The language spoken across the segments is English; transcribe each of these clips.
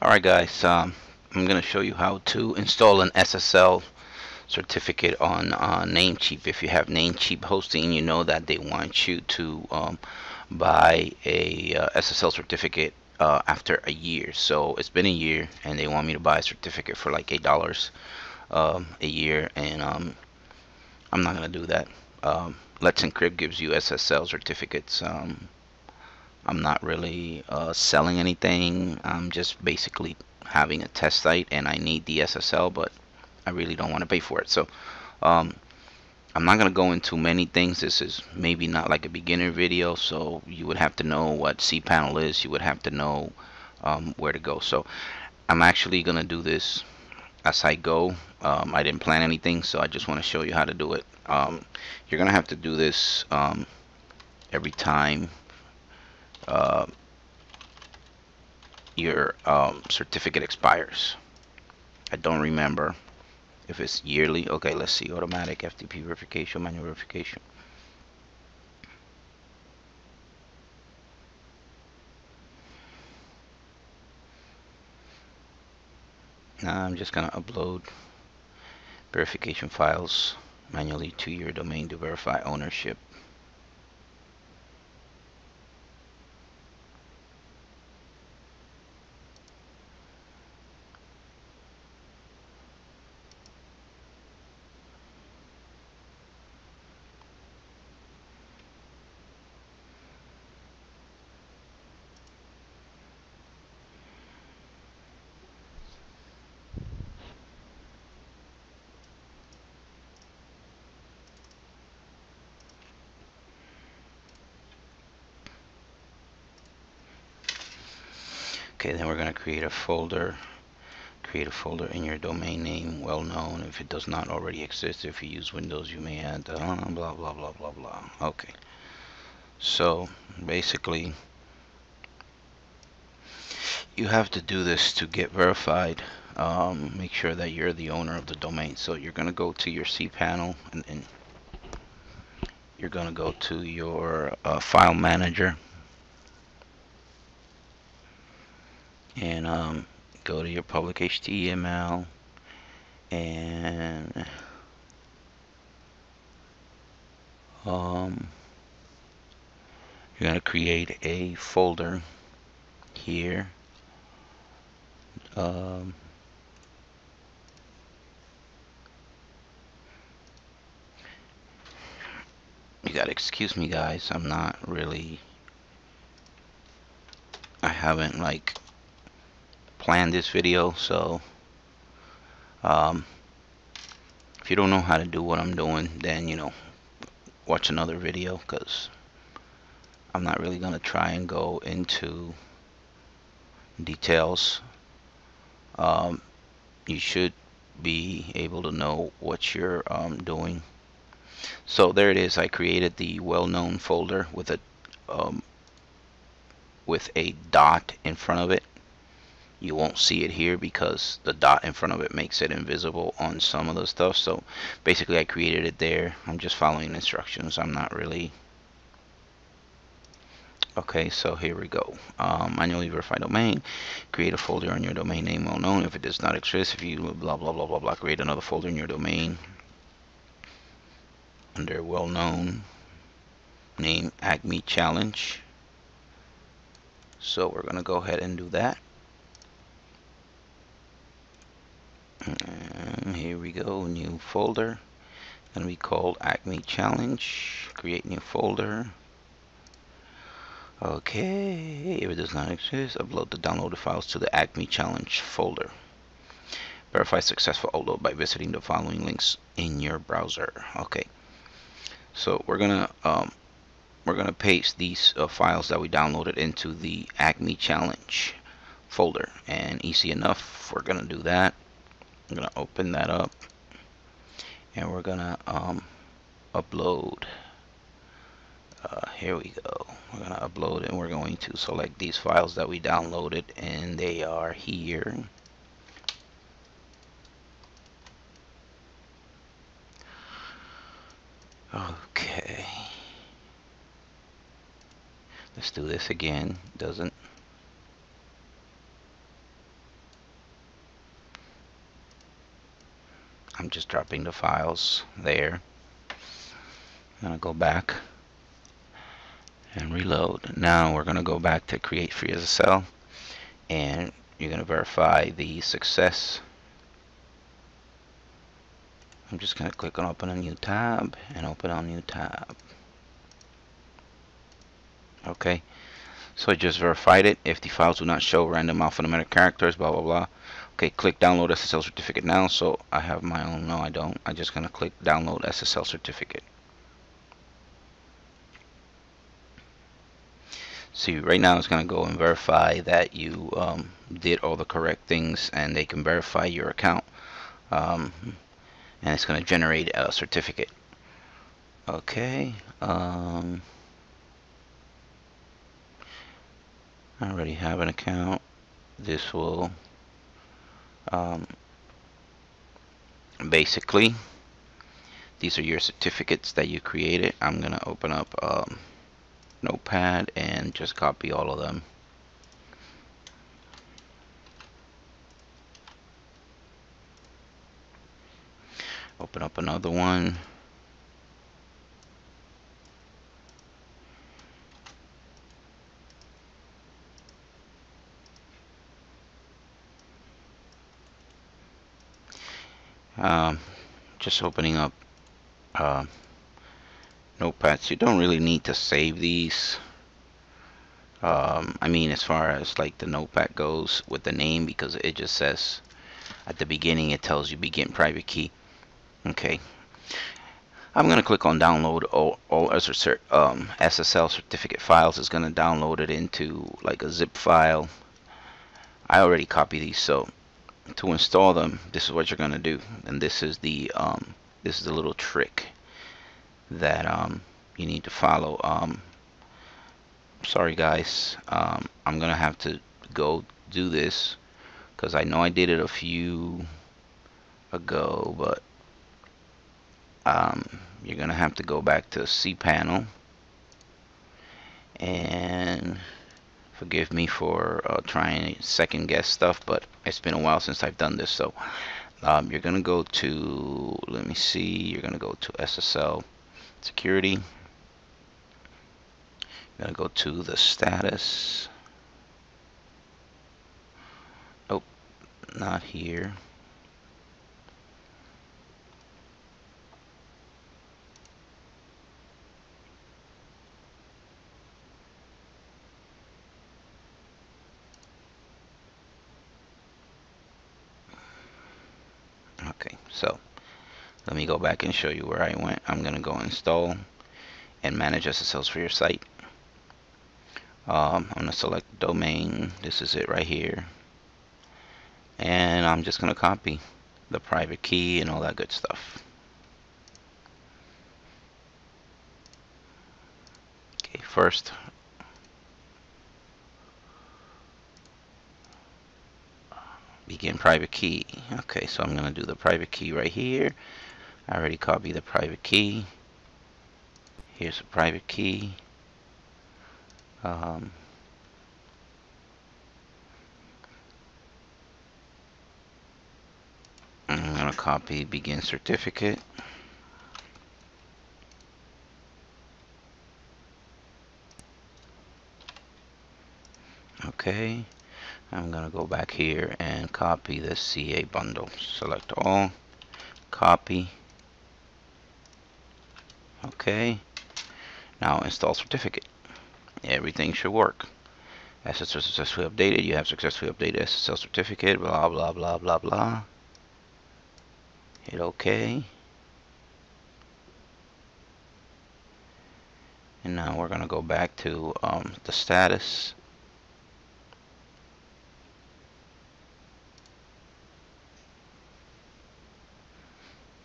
Alright guys, I'm going to show you how to install an SSL certificate on Namecheap. If you have Namecheap hosting, you know that they want you to buy a SSL certificate after a year. So it's been a year and they want me to buy a certificate for like $8 a year, and I'm not going to do that. Let's Encrypt gives you SSL certificates. I'm not really selling anything. I'm just basically having a test site, and I need the SSL, but I really don't want to pay for it. So I'm not going to go into many things. This is maybe not like a beginner video, so you would have to know what cPanel is. You would have to know where to go. So I'm actually going to do this as I go. I didn't plan anything, so I just want to show you how to do it. You're going to have to do this every time your certificate expires. I don't remember if it's yearly. Okay, let's see. Automatic FTP verification, manual verification. Now I'm just gonna upload verification files manually to your domain to verify ownership. Okay, then we're going to create a folder in your domain name, well known, if it does not already exist. If you use Windows, you may add blah blah blah blah blah. Okay, so basically you have to do this to get verified. Make sure that you're the owner of the domain. So you're going to go to your cPanel, and you're going to go to your file manager, and go to your public HTML, and you're going to create a folder here. You gotta excuse me guys, I'm not really, I haven't like planned this video, so if you don't know how to do what I'm doing, then, you know, watch another video, because I'm not really gonna try and go into details. You should be able to know what you're doing. So there it is. I created the well-known folder with a dot in front of it. You won't see it here because the dot in front of it makes it invisible on some of the stuff. So basically I created it there. I'm just following instructions. I'm not really... Okay, so here we go. Manually verify domain. Create a folder on your domain name well known. If it does not exist, if you blah blah blah blah blah, create another folder in your domain under well known name Acme Challenge. So we're going to go ahead and do that. And here we go, new folder, and we call Acme Challenge. Create new folder. Okay, if it does not exist, upload the downloaded files to the Acme Challenge folder. Verify successful upload by visiting the following links in your browser. Okay, so we're gonna paste these files that we downloaded into the Acme Challenge folder, and easy enough, we're gonna do that. I'm going to open that up, and we're going to upload. Here we go. We're going to upload, and we're going to select these files that we downloaded, and they are here. Okay. Let's do this again. Doesn't. I'm just dropping the files there. I'm going to go back and reload. Now we're going to go back to create free as a cell, and you're going to verify the success. I'm just going to click on open a new tab and open a new tab. Okay, so I just verified it. If the files do not show random alphanumeric characters, blah blah blah. Okay, click download SSL certificate now. So I have my own. No, I don't. I'm just going to click download SSL certificate. See, right now it's going to go and verify that you did all the correct things, and they can verify your account. And it's going to generate a certificate. Okay. I already have an account. This will basically, these are your certificates that you created. I'm going to open up Notepad and just copy all of them. Open up another one. Just opening up notepads. You don't really need to save these. I mean, as far as like the notepad goes with the name, because it just says at the beginning, it tells you begin private key. Okay, I'm going to click on download all SSL certificate files. It's going to download it into like a zip file. I already copied these, so to install them, this is what you're going to do. And this is the little trick that you need to follow. Sorry guys, I'm going to have to go do this because I know I did it a few ago, but you're going to have to go back to cPanel, and forgive me for trying to second guess stuff, but it's been a while since I've done this. So you're going to go to, let me see, you're going to go to SSL security, you're going to go to the status, oh, not here. So let me go back and show you where I went. I'm going to go install and manage SSLs for your site. I'm going to select domain. This is it right here. And I'm just going to copy the private key and all that good stuff. Okay, first. Begin private key. Okay, so I'm going to do the private key right here. I already copied the private key. Here's the private key. I'm going to copy begin certificate. Okay. I'm going to go back here and copy the CA bundle. Select all, copy. Okay, now install certificate. Everything should work. SSL successfully updated. You have successfully updated SSL certificate, blah, blah, blah, blah, blah. Hit OK. And now we're going to go back to the status.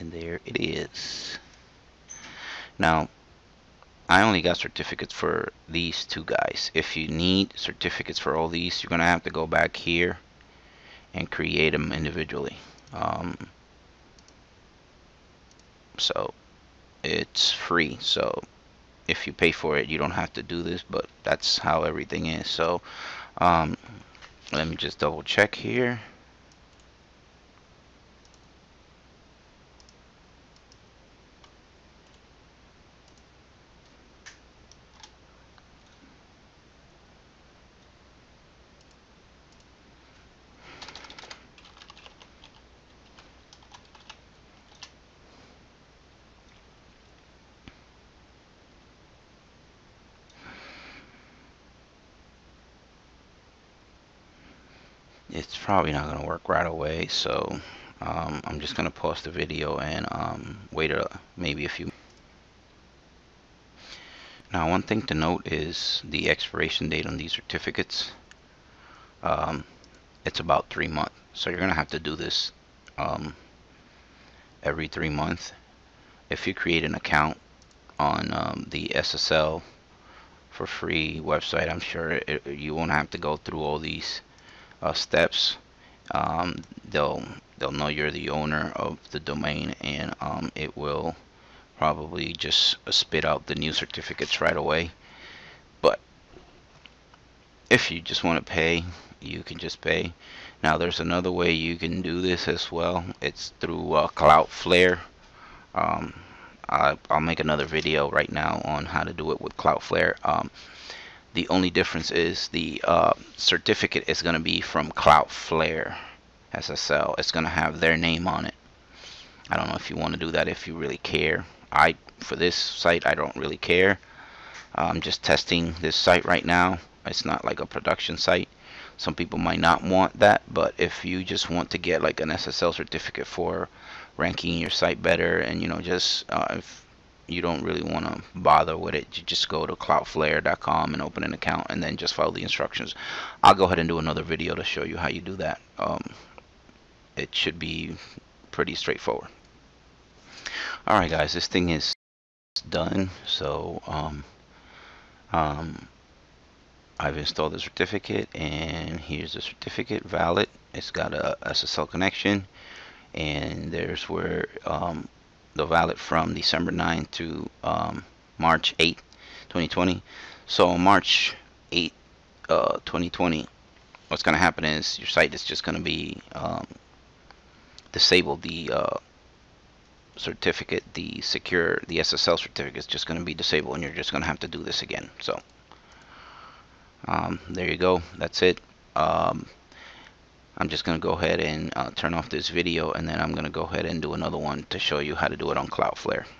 And there it is. Now, I only got certificates for these two guys. If you need certificates for all these, you're going to have to go back here and create them individually. So it's free. So if you pay for it, you don't have to do this, but that's how everything is. So let me just double check here. it's probably not going to work right away, so I'm just going to pause the video and wait maybe a few. Now, one thing to note is the expiration date on these certificates. It's about 3 months, so you're going to have to do this every 3 months. If you create an account on the SSL for free website, I'm sure you won't have to go through all these steps. They'll know you're the owner of the domain, and it will probably just spit out the new certificates right away. But if you just want to pay, you can just pay. Now, there's another way you can do this as well. It's through Cloudflare. I'll make another video right now on how to do it with Cloudflare. The only difference is the certificate is going to be from Cloudflare SSL. It's going to have their name on it. I don't know if you want to do that, if you really care. For this site, I don't really care. I'm just testing this site right now. It's not like a production site. Some people might not want that, but if you just want to get like an SSL certificate for ranking your site better, and you know, just if you don't really want to bother with it, you just go to cloudflare.com and open an account, and then just follow the instructions. I'll go ahead and do another video to show you how you do that. It should be pretty straightforward. Alright guys, this thing is done. So I've installed the certificate, and here's the certificate, valid. It's got a SSL connection, and there's where the valid from December 9th to March 8th, 2020. So on March 8th, 2020, what's going to happen is your site is just going to be disabled. The certificate, the SSL certificate is just going to be disabled, and you're just going to have to do this again. So there you go, that's it. I'm just going to go ahead and turn off this video, and then I'm going to go ahead and do another one to show you how to do it on Cloudflare.